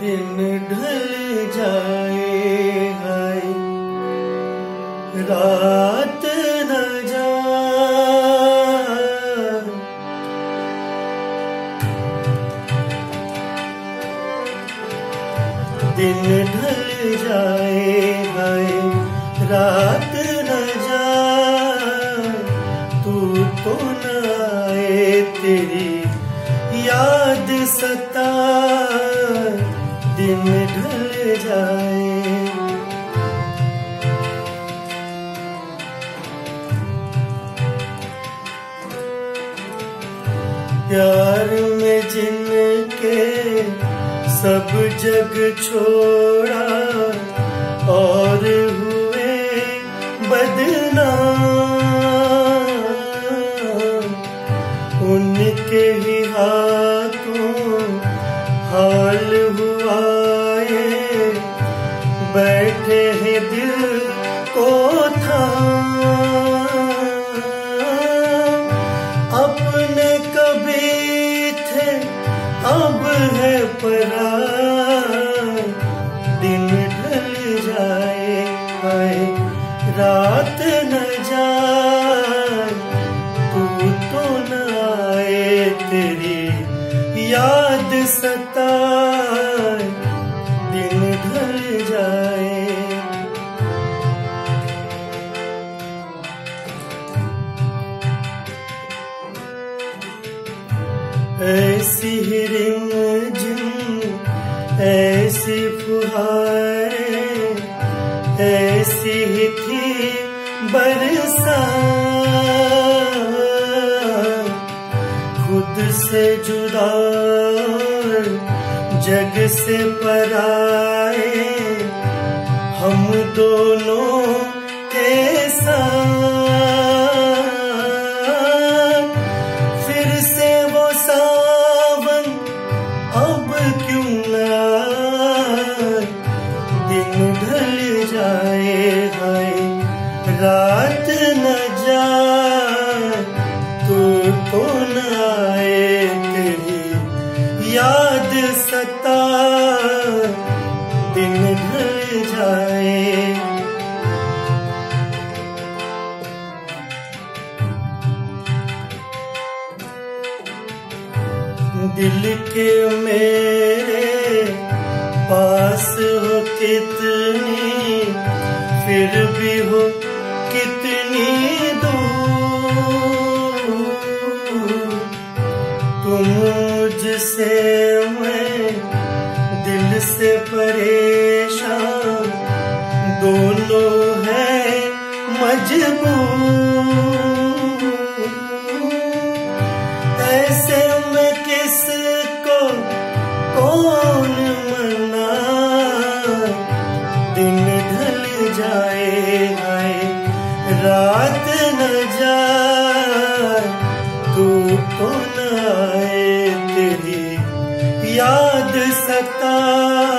दिन ढल जाए हाय रात न जाए, दिन ढल जाए हाय रात न जाए, तू तो न आए तेरी याद सता। दिन ढल जाए, प्यार में जिनके सब जग छोड़ा और हुए बदनाम, उनके ही हाथों हाल हुआ ये, बैठे हैं दिल को थाम। अपने कभी थे अब है पराए, दिन ढल जाए हाय रात न जाए, तू तो न आए तेरी याद सताए। दिन ढल जाए, ऐसी ही रिमझिम ऐसी फुहारें, ऐसी ही थी बरसात, खुद से जुदा जग से पराए हम दोनों के साथ। फिर से वो सावन अब क्यों न आए, दिन ढल जाए हाय रात न जाए, तू तो न आए तेरी याद सता। दिन ढल जाए, दिल के मेरे पास हो कितनी, फिर भी हो कितनी दूर, तुम मुझसे मैं दिल से परेशान, दोनों है मजबूर। ऐसे में किसको कौन मनाए, दिन ढल जाए हाय रात न जाए, तू तो न आए तेरी याद सता।